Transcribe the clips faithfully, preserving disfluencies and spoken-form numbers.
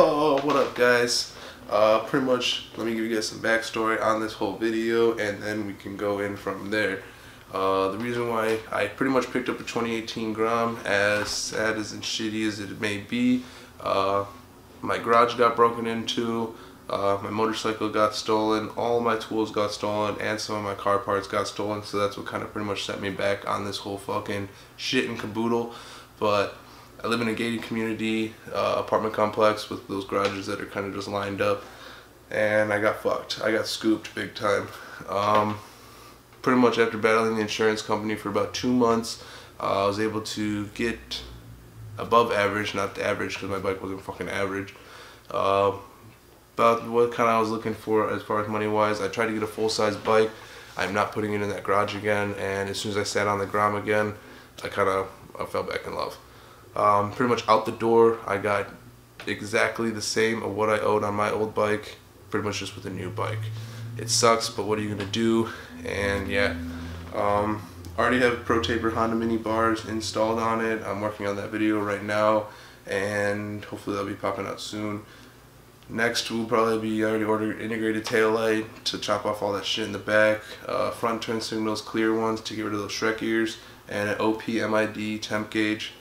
Oh, what up guys? Uh, pretty much, let me give you guys some backstory on this whole video and then we can go in from there. Uh, the reason why I pretty much picked up a twenty eighteen Grom, as sad as and shitty as it may be, uh, my garage got broken into, uh, my motorcycle got stolen, all my tools got stolen, and some of my car parts got stolen, so that's what kind of pretty much set me back on this whole fucking shit and caboodle. But I live in a gated community, uh, apartment complex with those garages that are kind of just lined up, and I got fucked. I got scooped big time. Um, pretty much after battling the insurance company for about two months, uh, I was able to get above average, not the average because my bike wasn't fucking average, uh, about what kind of I was looking for as far as money wise. I tried to get a full size bike. I'm not putting it in that garage again, and as soon as I sat on the Grom again, I kind of I fell back in love. Um, pretty much out the door, I got exactly the same of what I owed on my old bike, pretty much just with a new bike. It sucks, but what are you going to do? And yeah, um, I already have Pro Taper Honda Mini bars installed on it. I'm working on that video right now, and hopefully that'll be popping out soon. Next will probably be, I already ordered integrated taillight to chop off all that shit in the back, uh, front turn signals, clear ones to get rid of those Shrek ears, and an O P M I D temp gauge.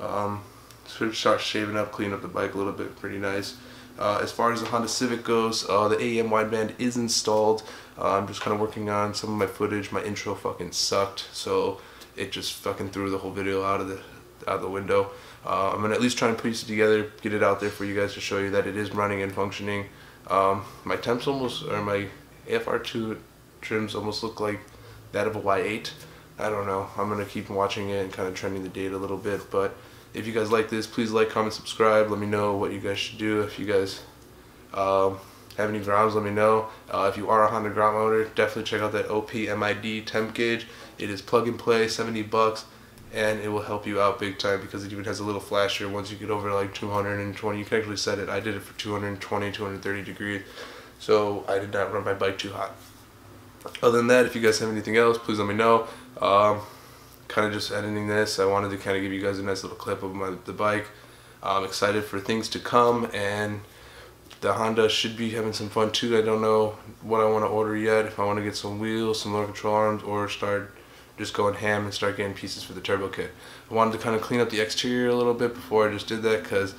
Um, so start shaving up, clean up the bike a little bit, pretty nice. Uh, as far as the Honda Civic goes, uh, the A E M wideband is installed. Uh, I'm just kind of working on some of my footage. My intro fucking sucked, so it just fucking threw the whole video out of the out of the window. Uh, I'm gonna at least try and piece it together, get it out there for you guys to show you that it is running and functioning. Um, my temps almost, or my A F R two trims almost look like that of a Y eight. I don't know. I'm gonna keep watching it and kind of trending the data a little bit, but. If you guys like this, please like, comment, subscribe. Let me know what you guys should do. If you guys um, have any Groms, let me know. Uh, if you are a Honda Grom owner, definitely check out that O P M I D temp gauge. It is plug and play, seventy bucks, and it will help you out big time because it even has a little flasher. Once you get over like two hundred twenty, you can actually set it. I did it for two hundred twenty, two hundred thirty degrees, so I did not run my bike too hot. Other than that, if you guys have anything else, please let me know. Um, Kind of just editing this, I wanted to kind of give you guys a nice little clip of my the bike. I'm excited for things to come, and the Honda should be having some fun too. I don't know what I want to order yet, if I want to get some wheels, some lower control arms, or start just going ham and start getting pieces for the turbo kit. I wanted to kind of clean up the exterior a little bit before I just did that, because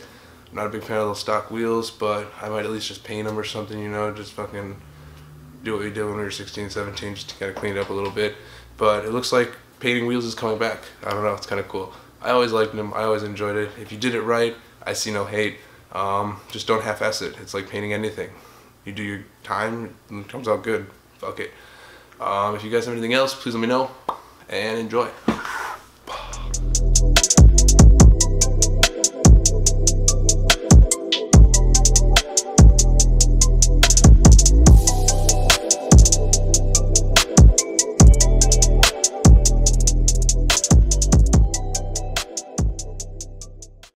I'm not a big fan of those stock wheels, but I might at least just paint them or something, you know, just fucking do what we did when we were sixteen, seventeen, just to kind of clean it up a little bit. But it looks like painting wheels is coming back. I don't know, it's kind of cool. I always liked them, I always enjoyed it. If you did it right, I see no hate. Um, just don't half-ass it. It's like painting anything. You do your time, and it comes out good. Fuck it. Um, if you guys have anything else, please let me know, and enjoy.